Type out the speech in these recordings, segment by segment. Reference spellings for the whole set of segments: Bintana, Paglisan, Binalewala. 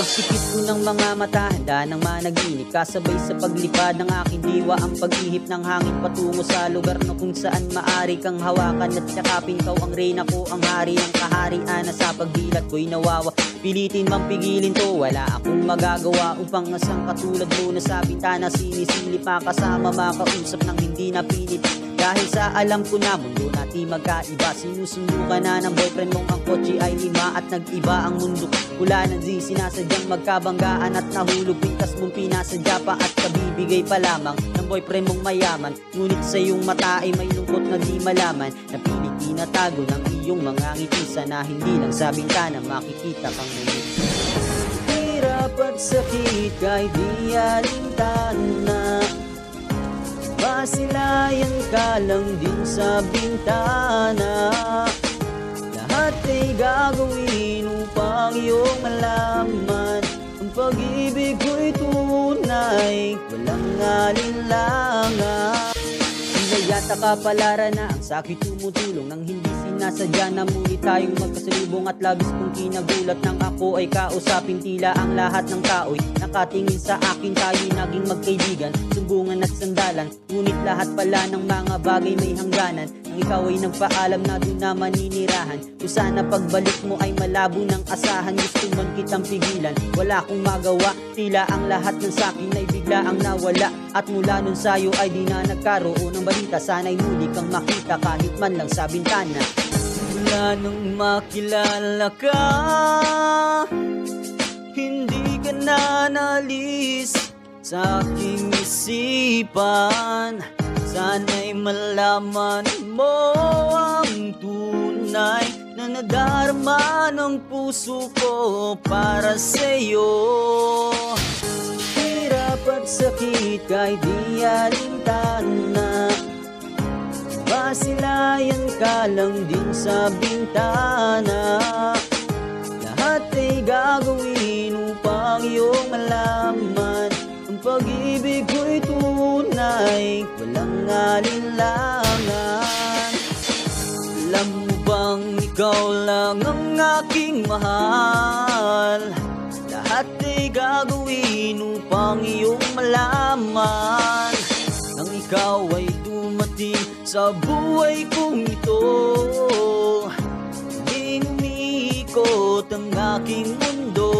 Pagsikip ng mga mata, handa nang managinip. Kasabay sa paglipad ng aking diwa, ang paghihip ng hangin patungo sa lugar na kung saan maari kang hawakan at yakapin. Kau ang reyna ko, ang hari ng kaharian, na sa paghilat ko'y nawawa. Pilitin mang pigilin to, wala akong magagawa upang asang katulad mo na sa bintana sinisilip, makasama, makausap ng hindi napilit. Dahil sa alam ko na mundo natin magkaiba, sinusundo ka na ng boyfriend mong ang kotse ay lima at nag-iba ang mundo. Mula ng Z, sinasadyang magkabanggaan at nahulog, pintas mong pinasadya pa at kabibigay pa lamang ng boyfriend mong mayaman. Ngunit sa iyong mata ay may lungkot na di malaman, na pinag-inatago ng iyong mga ngiti. Sana hindi lang sa bintana makikita pang ngayon. Hirap at sakit kay di alintana, masilayan ka lang din sa bintana. Lahat ay gagawin upang iyong malaman ang pag-ibig ko'y tunay, walang alinlangan. Yata kapalara na ang sakit tumutulong nang hindi sinasadya, na muli tayong magkasalubong at labis kong kinagulat nang ako ay kausapin. Tila ang lahat ng tao'y nakatingin sa akin, tayo'y naging magkaibigan, sumbungan at sandalan. Ngunit lahat pala ng mga bagay may hangganan, nang ikaw ay nagpaalam na doon na maninirahan. Kung sana pagbalik mo ay malabo ng asahan, gusto man kitang pigilan, wala akong magawa. Tila ang lahat ng sakin ay bigla ang nawala, at mula nun sa'yo ay di na nagkaroon ng balik. Sana'y muli kang makita kahit man lang sa bintana. Mula nung makilala ka, hindi ka na nalis sa aking isipan. Sana'y malaman mo ang tunay na nadarama ng puso ko para sa'yo. Hirap at sakit kahit di alintana, masilayan ka lang din sa bintana. Lahat ay gagawin upang iyong malaman ang pag-ibig ko'y tunay, walang alinlangan. Alam mo bang ikaw lang ang aking mahal? Lahat ay gagawin upang iyong malaman nang ikaw ay sa buhay kong ito. Huling umiikot ang aking mundo,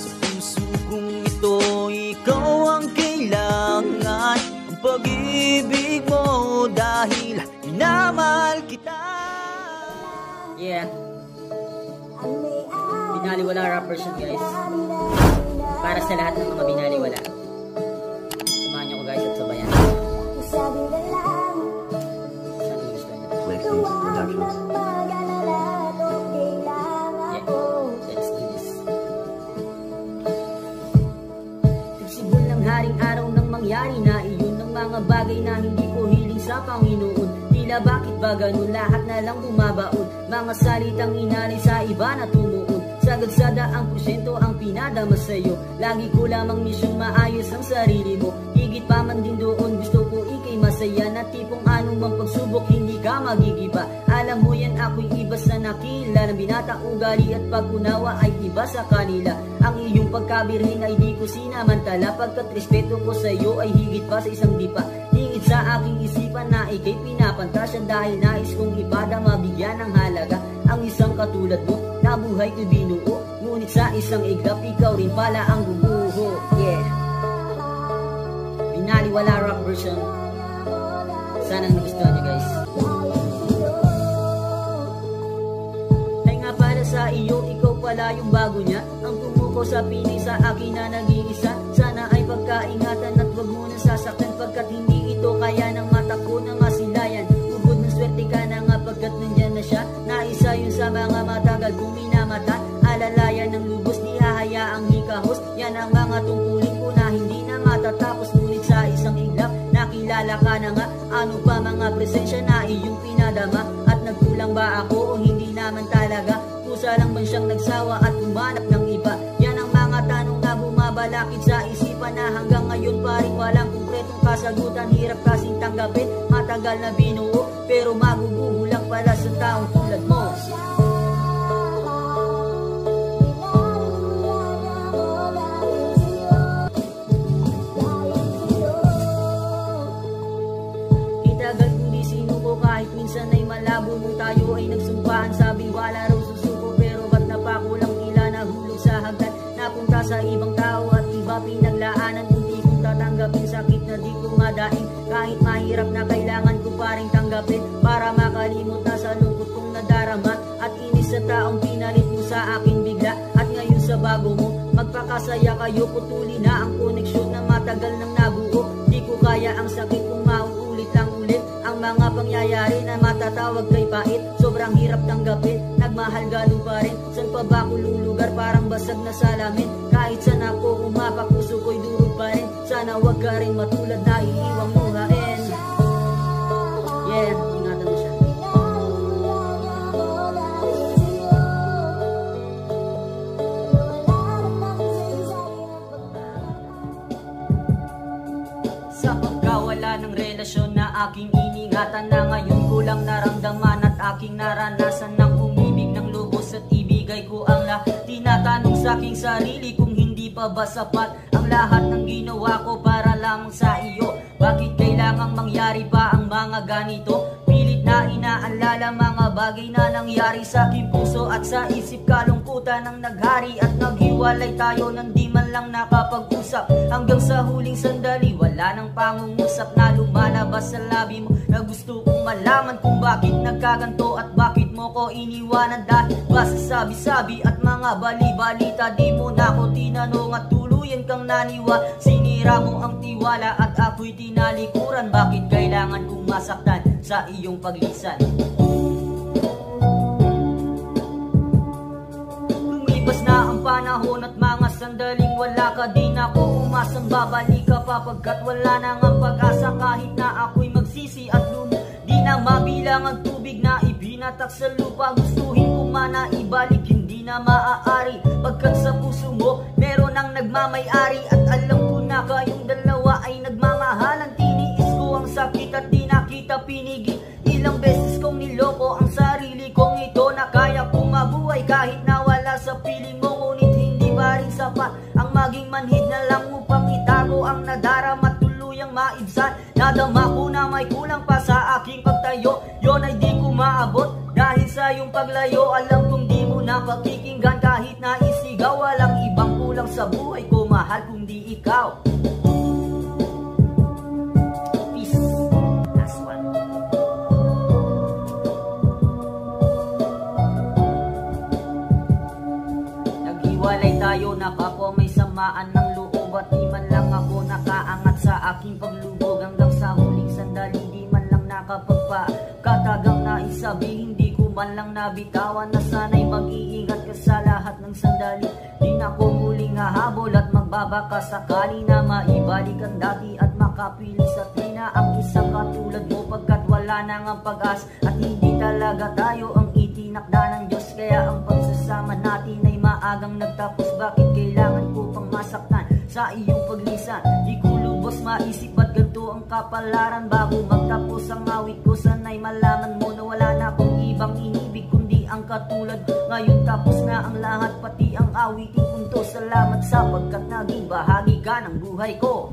sa puso kong ito ikaw ang kailangan, ang pag-ibig mo dahil minamahal kita. Yeah, Binalewala rappers yun guys, para sa lahat ng mga Binalewala. Samahan niyo ko guys at sabayan. Tigsibol ng haring araw nang mangyari na iyon, ng mga bagay na hindi ko hiling sa Panginoon. Tila bakit ba ganun, lahat na lang bumabaon, mga salitang inari sa iba na tumuon. Sagadsada ang porsyento ang pinadama sa'yo, lagi ko lamang misyon maayos ang sarili mo. Higit pa man din doon, gusto ko ikay masaya, na tipong anumang pagsubok hindi ka magigiba. Alam mo yan, ako'y iba sa nakila, ng binata ugali at pag-unawa ay iba sa kanila. Ang iyong pagkabirin ay di ko sinamantala, pagkat respeto ko sa iyo ay higit pa sa isang dipa. Higit sa aking isipan na ikay pinapantasya, dahil nais kong ipadama, mabigyan ng halaga ang isang katulad mo, na buhay ko'y binuo, ngunit sa isang iglap ikaw rin pala ang bumuho. Yeah, Binalewala rock version. Sana nagustuhan niyo guys. Ay nga para sa iyo, ikaw pala yung bago niya, ang tumuko sa piling sa akin na nag-iisa. Sana ay pagkaingatan at wag mo nang sasaktan pag Pagkat hindi ito kaya ng mata ko na masilayan. Ubod ng swerte ka na nga pagkat nandyan na siya. Naisa yun sa mga matagal kong minamata. Alalayan ng lubos, di hahayaang hikahos. Yan ang mga tungkulin ko na hindi na matatapos. Ngunit sa isang iglap, nakilala ka na nga. Ano pa mga presensya na iyong pinadama? At nagkulang ba ako o hindi naman talaga? Kusa lang ba siyang nagsawa at umanap ng iba? Yan ang mga tanong na bumabalakid sa isipan na hanggang ngayon pa rin walang konkretong kasagutan. Hirap kasing tanggapin, matagal na binuo, pero magugulang pala sa taong tulad mo. Itagal kung di sinuko kahit minsan ay malabo kung tayo ay nagsumpaan. Sabi wala raw susuko pero ba't napakulang tila nahulog sa hagdan. Napunta sa ibang tao at iba pinaglaanan. Kung di kong tatanggapin, sakit na di kong madaing. Kahit mahirap na kailangan ko pa rin tanggapin para makalimot na sa lungkot kong nadarama. At inis sa taong pinalit mo sa akin bigla. At ngayon sa bago mo, magpakasaya kayo. Putuli na ang koneksyon na matagal nang nabuo. Di ko kaya ang sakit kung mauulit lang ulit ang mga pangyayari na matatawag kay pait. Sobrang hirap tanggapin, nagmahal galo pa rin. San pa ba kululugar, parang basag na salamin. Kahit saan ako umapak, puso ko'y duro pa rin. Sana wag ka rin matulad na iiwang mo. Ingatan mo siya. Sa pagkawala ng relasyon na aking iningatan, na ngayon ko lang naramdaman at aking naranasan. Nang umibig ng lubos at ibigay ko ang lahat. Tinatanong sa aking sarili kung hindi pa ba sapat ang lahat ng ginawa ko para lamang sa iyo. Bakit kailangang mangyari pa ang mga ganito? Pilit na inaalala mga bagay na nangyari sa aking puso at sa isip. Kalungkutan ang naghari at naghiwalay tayo nang di man lang nakapag-usap. Hanggang sa huling sandali, wala nang pangungusap na lumalabas sa labi mo na gusto kong malaman kung bakit nagkaganto at bakit mo ko iniwanan. Dahil basta sabi-sabi at mga bali-balita, di mo na ko tinanong at tuluyan kang naniwa. Sinira mo ang tiwala at ako'y tinalikuran. Bakit kailangan kong masaktan sa iyong paglisan? Lumipas na ang panahon at mga sandaling wala ka, di na ko umasang babalik ka pa, pagkat wala nang ang pag-asa. Kahit na ako'y magsisi at lumo, di na mabilang ang tubig na ibinatak sa lupa. Gustuhin ko man na ibalik, hindi na maaari, pagkat sa puso mo meron ang nagmamayari. At alam ko na kayong dalawa ay nagmamahalan. Tiniis ko ang sakit at di nakita pinigil. Ilang beses kong niloko ang sarili kong ito na kaya kong mabuhay kahit nawala sa piling mo. Ngunit hindi pa rin sapat ang maging manhid na lang upang itago ang nadarama at tuluyang maibsan. Nadama ko na may kulang pa sa aking pagtayo. Yon ay di ko maabot dahil sa iyong paglayo. Alam kong di mo na pakikinggan kahit na isigaw. Walang ibang kulang sa buhay ko, mahal, kundi ikaw. Walay tayo na kapwa may samaan ng loob. At di man lang ako nakaangat sa aking paglubog. Hanggang sa huling sandali, di man lang nakapagpakatagang na isabi. Hindi ko man lang nabitawan na sana'y mag-iingat ka sa lahat ng sandali. Di na ko muling hahabol at magbabaka sakali na maibalik ang dati at makapilis at tina ang isang katulad mo, pagkat wala nang ang pag-as at hindi talaga tayo ang itinakda ng Diyos. Kaya ang pagsasama natin ay maagang nagtapos. Bakit kailangan ko pang masaktan sa iyong paglisan? Di ko lubos maisip at ganito ang kapalaran. Bago magtapos ang awit ko, sana'y malaman mo na wala na akong ibang inibig kundi ang katulad. Ngayon tapos na ang lahat, pati ang awitin punto. Salamat sapagkat naging bahagi ka ng buhay ko.